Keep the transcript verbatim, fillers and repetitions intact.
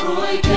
Roy.